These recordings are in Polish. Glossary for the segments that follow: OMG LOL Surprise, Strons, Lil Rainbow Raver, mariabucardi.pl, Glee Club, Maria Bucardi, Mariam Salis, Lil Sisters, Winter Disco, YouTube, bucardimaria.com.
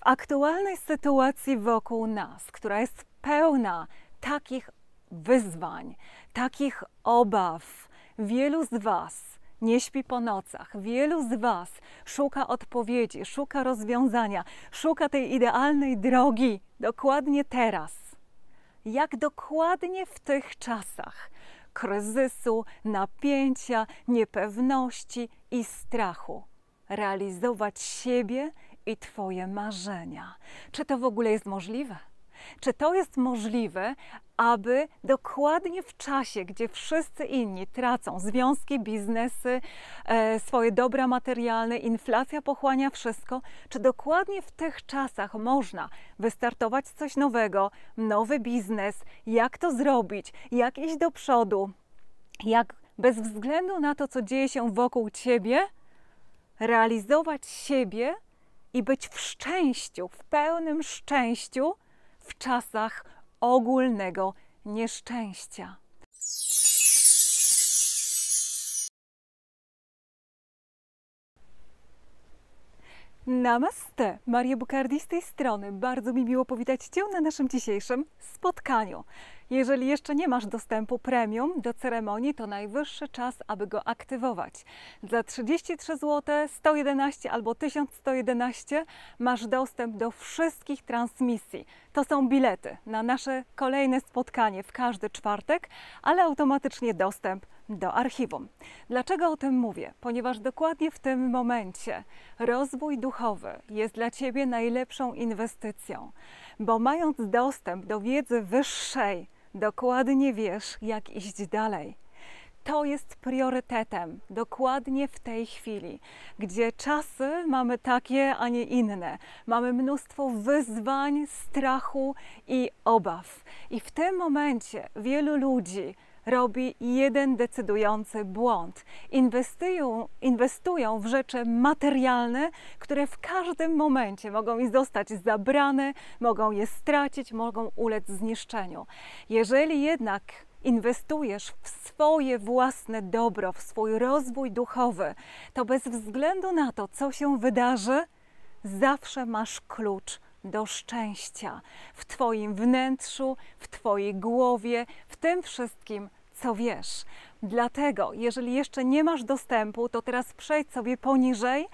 W aktualnej sytuacji wokół nas, która jest pełna takich wyzwań, takich obaw, wielu z Was nie śpi po nocach, wielu z Was szuka odpowiedzi, szuka rozwiązania, szuka tej idealnej drogi dokładnie teraz. Jak dokładnie w tych czasach kryzysu, napięcia, niepewności i strachu realizować siebie i Twoje marzenia. Czy to w ogóle jest możliwe? Czy to jest możliwe, aby dokładnie w czasie, gdzie wszyscy inni tracą związki, biznesy, swoje dobra materialne, inflacja pochłania wszystko, czy dokładnie w tych czasach można wystartować coś nowego, nowy biznes, jak to zrobić, jak iść do przodu, jak bez względu na to, co dzieje się wokół Ciebie, realizować siebie i być w szczęściu, w pełnym szczęściu w czasach ogólnego nieszczęścia. Namaste! Maria Bucardi z tej strony. Bardzo mi miło powitać Cię na naszym dzisiejszym spotkaniu. Jeżeli jeszcze nie masz dostępu premium do ceremonii, to najwyższy czas, aby go aktywować. Za 33 zł, 111 albo 1111 masz dostęp do wszystkich transmisji. To są bilety na nasze kolejne spotkanie w każdy czwartek, ale automatycznie dostęp do archiwum. Dlaczego o tym mówię? Ponieważ dokładnie w tym momencie rozwój duchowy jest dla Ciebie najlepszą inwestycją, bo mając dostęp do wiedzy wyższej, dokładnie wiesz, jak iść dalej. To jest priorytetem dokładnie w tej chwili, gdzie czasy mamy takie, a nie inne. Mamy mnóstwo wyzwań, strachu i obaw. I w tym momencie wielu ludzi robi jeden decydujący błąd. Inwestują w rzeczy materialne, które w każdym momencie mogą im zostać zabrane, mogą je stracić, mogą ulec zniszczeniu. Jeżeli jednak inwestujesz w swoje własne dobro, w swój rozwój duchowy, to bez względu na to, co się wydarzy, zawsze masz klucz do szczęścia w Twoim wnętrzu, w Twojej głowie, w tym wszystkim, co wiesz. Dlatego, jeżeli jeszcze nie masz dostępu, to teraz przejdź sobie poniżej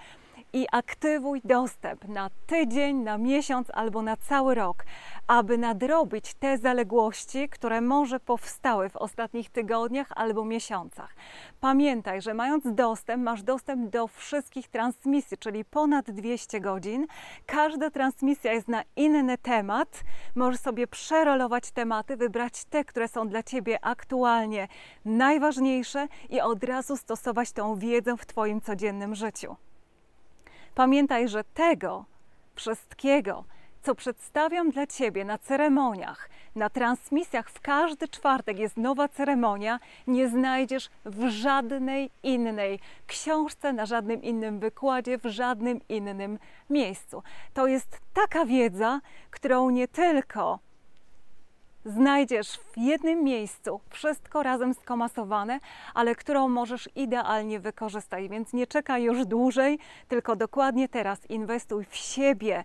i aktywuj dostęp na tydzień, na miesiąc albo na cały rok, aby nadrobić te zaległości, które może powstały w ostatnich tygodniach albo miesiącach. Pamiętaj, że mając dostęp, masz dostęp do wszystkich transmisji, czyli ponad 200 godzin. Każda transmisja jest na inny temat. Możesz sobie przerolować tematy, wybrać te, które są dla Ciebie aktualnie najważniejsze i od razu stosować tą wiedzę w Twoim codziennym życiu. Pamiętaj, że tego wszystkiego, co przedstawiam dla Ciebie na ceremoniach, na transmisjach, w każdy czwartek jest nowa ceremonia, nie znajdziesz w żadnej innej książce, na żadnym innym wykładzie, w żadnym innym miejscu. To jest taka wiedza, którą nie tylko znajdziesz w jednym miejscu, wszystko razem skomasowane, ale którą możesz idealnie wykorzystać. Więc nie czekaj już dłużej, tylko dokładnie teraz inwestuj w siebie,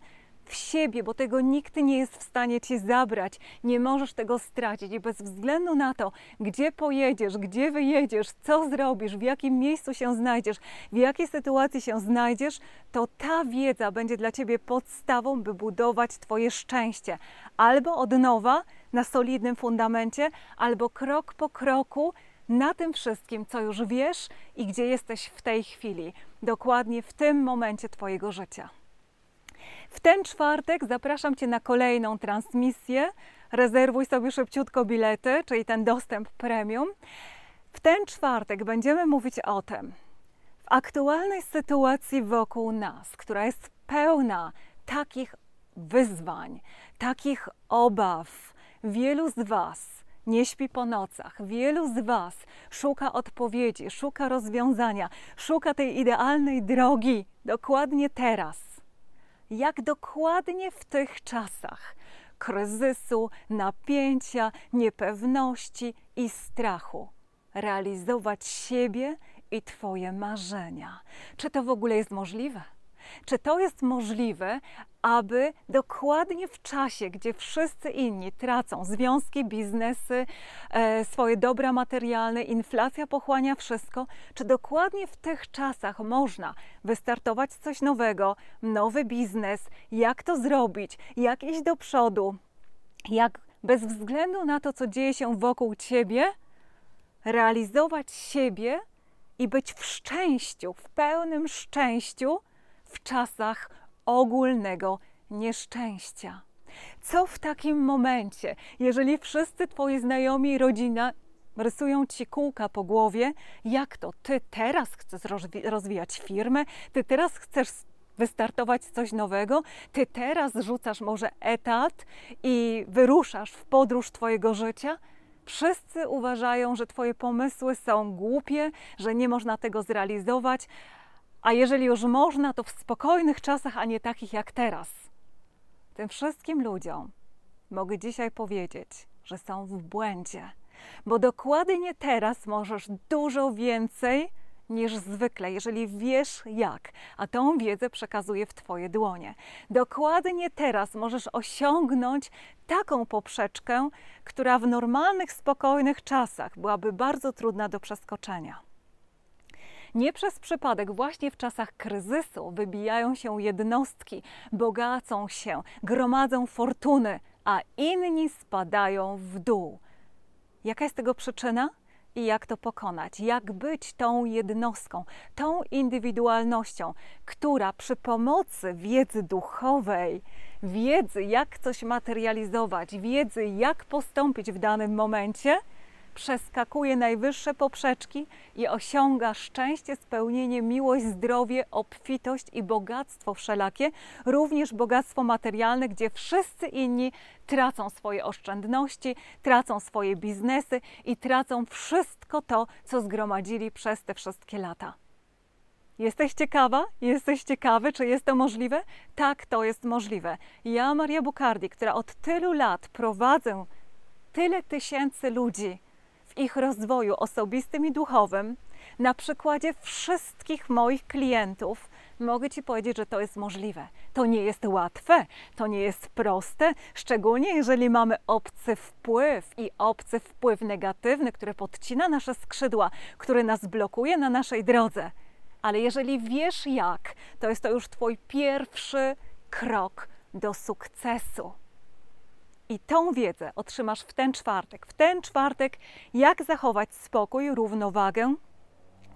bo tego nikt nie jest w stanie Ci zabrać. Nie możesz tego stracić i bez względu na to, gdzie pojedziesz, gdzie wyjedziesz, co zrobisz, w jakim miejscu się znajdziesz, w jakiej sytuacji się znajdziesz, to ta wiedza będzie dla Ciebie podstawą, by budować Twoje szczęście. Albo od nowa, na solidnym fundamencie, albo krok po kroku na tym wszystkim, co już wiesz i gdzie jesteś w tej chwili, dokładnie w tym momencie Twojego życia. W ten czwartek zapraszam Cię na kolejną transmisję. Rezerwuj sobie szybciutko bilety, czyli ten dostęp premium. W ten czwartek będziemy mówić o tym, w aktualnej sytuacji wokół nas, która jest pełna takich wyzwań, takich obaw. Wielu z Was nie śpi po nocach, wielu z Was szuka odpowiedzi, szuka rozwiązania, szuka tej idealnej drogi dokładnie teraz. Jak dokładnie w tych czasach kryzysu, napięcia, niepewności i strachu realizować siebie i Twoje marzenia? Czy to w ogóle jest możliwe? Czy to jest możliwe, aby dokładnie w czasie, gdzie wszyscy inni tracą związki, biznesy, swoje dobra materialne, inflacja pochłania wszystko, czy dokładnie w tych czasach można wystartować coś nowego, nowy biznes, jak to zrobić, jak iść do przodu, jak bez względu na to, co dzieje się wokół ciebie, realizować siebie i być w szczęściu, w pełnym szczęściu w czasach ogólnego nieszczęścia. Co w takim momencie, jeżeli wszyscy twoi znajomi i rodzina rysują ci kółka po głowie, jak to ty teraz chcesz rozwijać firmę, ty teraz chcesz wystartować coś nowego, ty teraz rzucasz może etat i wyruszasz w podróż twojego życia? Wszyscy uważają, że twoje pomysły są głupie, że nie można tego zrealizować, a jeżeli już można, to w spokojnych czasach, a nie takich jak teraz. Tym wszystkim ludziom mogę dzisiaj powiedzieć, że są w błędzie, bo dokładnie teraz możesz dużo więcej niż zwykle, jeżeli wiesz jak, a tą wiedzę przekazuję w twoje dłonie. Dokładnie teraz możesz osiągnąć taką poprzeczkę, która w normalnych, spokojnych czasach byłaby bardzo trudna do przeskoczenia. Nie przez przypadek właśnie w czasach kryzysu wybijają się jednostki, bogacą się, gromadzą fortuny, a inni spadają w dół. Jaka jest tego przyczyna? I jak to pokonać? Jak być tą jednostką, tą indywidualnością, która przy pomocy wiedzy duchowej, wiedzy jak coś materializować, wiedzy jak postąpić w danym momencie, przeskakuje najwyższe poprzeczki i osiąga szczęście, spełnienie, miłość, zdrowie, obfitość i bogactwo wszelakie, również bogactwo materialne, gdzie wszyscy inni tracą swoje oszczędności, tracą swoje biznesy i tracą wszystko to, co zgromadzili przez te wszystkie lata. Jesteś ciekawa? Jesteś ciekawy, czy jest to możliwe? Tak, to jest możliwe. Ja, Maria Bucardi, która od tylu lat prowadzę tyle tysięcy ludzi, w ich rozwoju osobistym i duchowym, na przykładzie wszystkich moich klientów, mogę ci powiedzieć, że to jest możliwe. To nie jest łatwe, to nie jest proste, szczególnie jeżeli mamy obcy wpływ i obcy wpływ negatywny, który podcina nasze skrzydła, który nas blokuje na naszej drodze. Ale jeżeli wiesz jak, to jest to już twój pierwszy krok do sukcesu. I tą wiedzę otrzymasz w ten czwartek. W ten czwartek, jak zachować spokój, równowagę,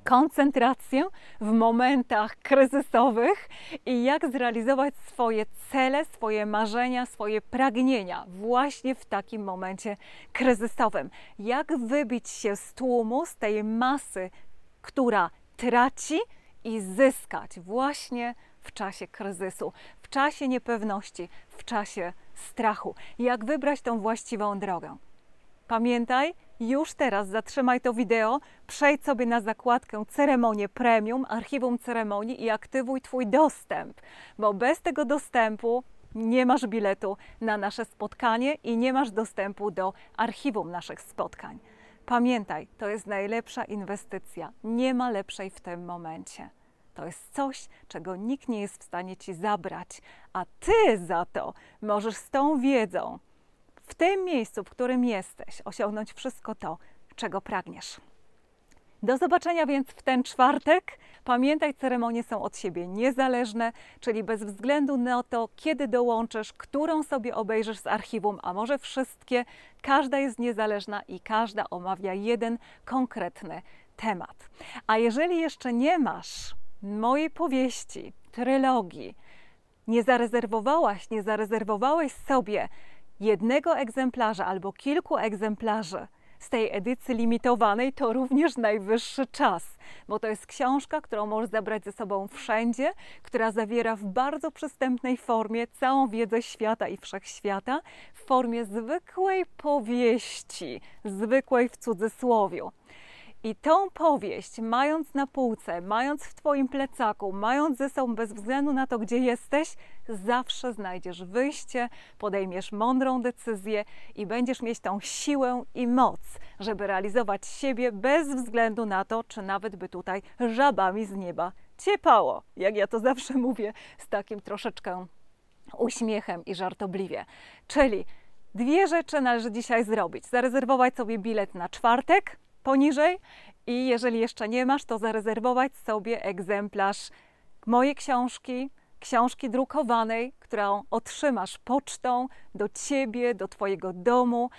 koncentrację w momentach kryzysowych i jak zrealizować swoje cele, swoje marzenia, swoje pragnienia właśnie w takim momencie kryzysowym. Jak wybić się z tłumu, z tej masy, która traci i zyskać właśnie w czasie kryzysu, w czasie niepewności, w czasie strachu. Jak wybrać tą właściwą drogę? Pamiętaj, już teraz zatrzymaj to wideo, przejdź sobie na zakładkę Ceremonie Premium, Archiwum Ceremonii i aktywuj twój dostęp, bo bez tego dostępu nie masz biletu na nasze spotkanie i nie masz dostępu do archiwum naszych spotkań. Pamiętaj, to jest najlepsza inwestycja, nie ma lepszej w tym momencie. To jest coś, czego nikt nie jest w stanie ci zabrać, a ty za to możesz z tą wiedzą, w tym miejscu, w którym jesteś, osiągnąć wszystko to, czego pragniesz. Do zobaczenia więc w ten czwartek. Pamiętaj, ceremonie są od siebie niezależne, czyli bez względu na to, kiedy dołączysz, którą sobie obejrzysz z archiwum, a może wszystkie, każda jest niezależna i każda omawia jeden konkretny temat. A jeżeli jeszcze nie masz mojej powieści, trylogii, nie zarezerwowałaś, nie zarezerwowałeś sobie jednego egzemplarza albo kilku egzemplarzy z tej edycji limitowanej, to również najwyższy czas, bo to jest książka, którą możesz zabrać ze sobą wszędzie, która zawiera w bardzo przystępnej formie całą wiedzę świata i wszechświata w formie zwykłej powieści, zwykłej w cudzysłowiu. I tą powieść, mając na półce, mając w twoim plecaku, mając ze sobą bez względu na to, gdzie jesteś, zawsze znajdziesz wyjście, podejmiesz mądrą decyzję i będziesz mieć tą siłę i moc, żeby realizować siebie bez względu na to, czy nawet by tutaj żabami z nieba ciepało, jak ja to zawsze mówię, z takim troszeczkę uśmiechem i żartobliwie. Czyli dwie rzeczy należy dzisiaj zrobić. Zarezerwować sobie bilet na czwartek poniżej i jeżeli jeszcze nie masz, to zarezerwować sobie egzemplarz mojej książki, książki drukowanej, którą otrzymasz pocztą do Ciebie, do Twojego domu.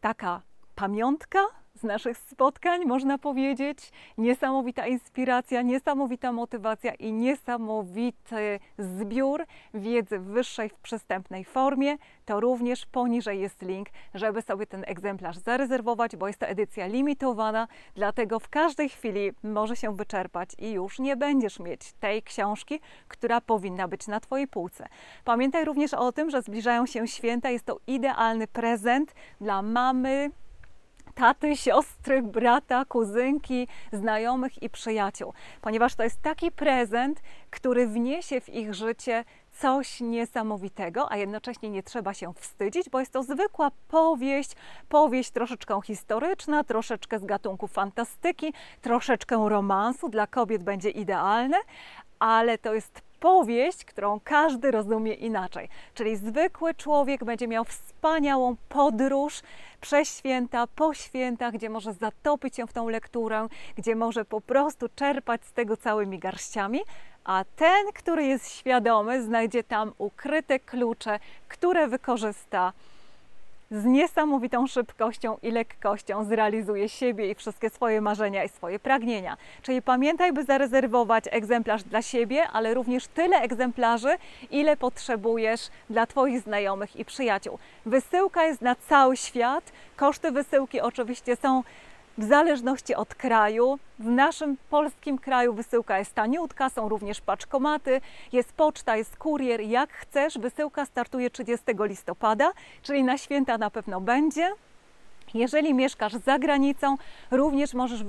Taka pamiątka z naszych spotkań, można powiedzieć. Niesamowita inspiracja, niesamowita motywacja i niesamowity zbiór wiedzy wyższej w przystępnej formie. To również poniżej jest link, żeby sobie ten egzemplarz zarezerwować, bo jest to edycja limitowana, dlatego w każdej chwili może się wyczerpać i już nie będziesz mieć tej książki, która powinna być na Twojej półce. Pamiętaj również o tym, że zbliżają się święta. Jest to idealny prezent dla mamy, taty, siostry, brata, kuzynki, znajomych i przyjaciół, ponieważ to jest taki prezent, który wniesie w ich życie coś niesamowitego, a jednocześnie nie trzeba się wstydzić, bo jest to zwykła powieść troszeczkę historyczna, troszeczkę z gatunku fantastyki, troszeczkę romansu, dla kobiet będzie idealne, ale to jest powieść, którą każdy rozumie inaczej. Czyli zwykły człowiek będzie miał wspaniałą podróż przez święta, po świętach, gdzie może zatopić się w tą lekturę, gdzie może po prostu czerpać z tego całymi garściami, a ten, który jest świadomy, znajdzie tam ukryte klucze, które wykorzysta z niesamowitą szybkością i lekkością, zrealizuje siebie i wszystkie swoje marzenia i swoje pragnienia. Czyli pamiętaj, by zarezerwować egzemplarz dla siebie, ale również tyle egzemplarzy, ile potrzebujesz dla Twoich znajomych i przyjaciół. Wysyłka jest na cały świat. Koszty wysyłki oczywiście są w zależności od kraju. W naszym polskim kraju wysyłka jest taniutka, są również paczkomaty, jest poczta, jest kurier, jak chcesz. Wysyłka startuje 30 listopada, czyli na święta na pewno będzie. Jeżeli mieszkasz za granicą, również możesz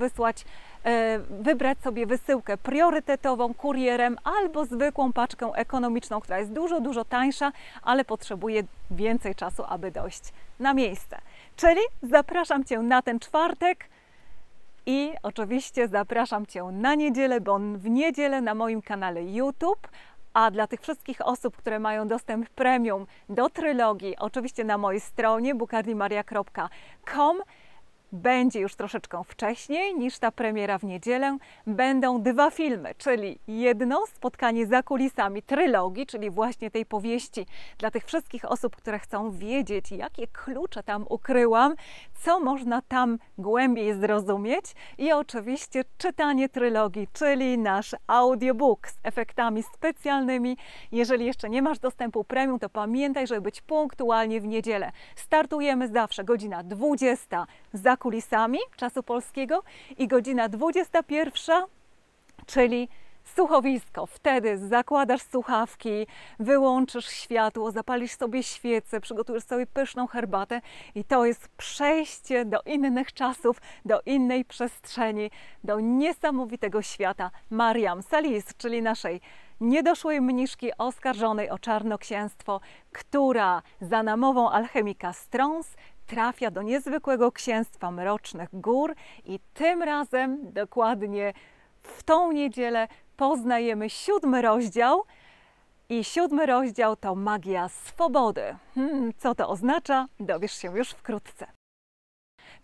wybrać sobie wysyłkę priorytetową, kurierem albo zwykłą paczkę ekonomiczną, która jest dużo, dużo tańsza, ale potrzebuje więcej czasu, aby dojść na miejsce. Czyli zapraszam Cię na ten czwartek i oczywiście zapraszam Cię na niedzielę, bo w niedzielę na moim kanale YouTube, a dla tych wszystkich osób, które mają dostęp premium do trylogii, oczywiście na mojej stronie bucardimaria.com, będzie już troszeczkę wcześniej niż ta premiera w niedzielę. Będą dwa filmy, czyli jedno spotkanie za kulisami trylogii, czyli właśnie tej powieści dla tych wszystkich osób, które chcą wiedzieć, jakie klucze tam ukryłam, co można tam głębiej zrozumieć i oczywiście czytanie trylogii, czyli nasz audiobook z efektami specjalnymi. Jeżeli jeszcze nie masz dostępu premium, to pamiętaj, żeby być punktualnie w niedzielę. Startujemy zawsze godzina 20 za kulisami czasu polskiego i godzina 21, czyli słuchowisko. Wtedy zakładasz słuchawki, wyłączysz światło, zapalisz sobie świecę, przygotujesz sobie pyszną herbatę i to jest przejście do innych czasów, do innej przestrzeni, do niesamowitego świata Mariam Salis, czyli naszej niedoszłej mniszki oskarżonej o czarnoksięstwo, która za namową alchemika Strons trafia do niezwykłego księstwa mrocznych gór i tym razem dokładnie w tą niedzielę poznajemy 7 rozdział i 7 rozdział to magia swobody. Co to oznacza? Dowiesz się już wkrótce.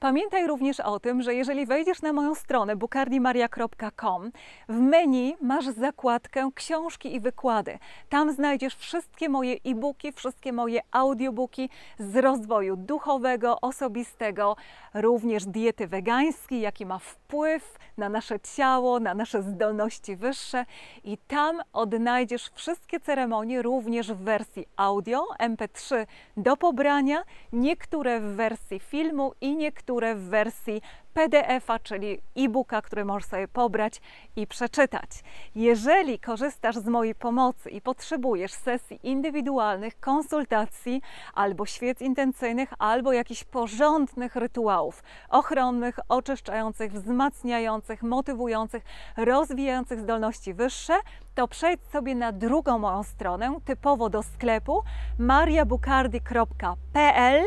Pamiętaj również o tym, że jeżeli wejdziesz na moją stronę bucardimaria.com, w menu masz zakładkę książki i wykłady. Tam znajdziesz wszystkie moje e-booki, wszystkie moje audiobooki z rozwoju duchowego, osobistego, również diety wegańskiej, jaki ma wpływ na nasze ciało, na nasze zdolności wyższe i tam odnajdziesz wszystkie ceremonie również w wersji audio, mp3 do pobrania, niektóre w wersji filmu i niektóre w wersji PDF-a, czyli e-booka, który możesz sobie pobrać i przeczytać. Jeżeli korzystasz z mojej pomocy i potrzebujesz sesji indywidualnych, konsultacji, albo świec intencyjnych, albo jakichś porządnych rytuałów ochronnych, oczyszczających, wzmacniających, motywujących, rozwijających zdolności wyższe, to przejdź sobie na drugą moją stronę, typowo do sklepu mariabucardi.pl.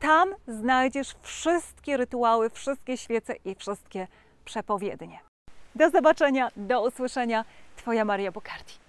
Tam znajdziesz wszystkie rytuały, wszystkie świece i wszystkie przepowiednie. Do zobaczenia, do usłyszenia. Twoja Maria Bucardi.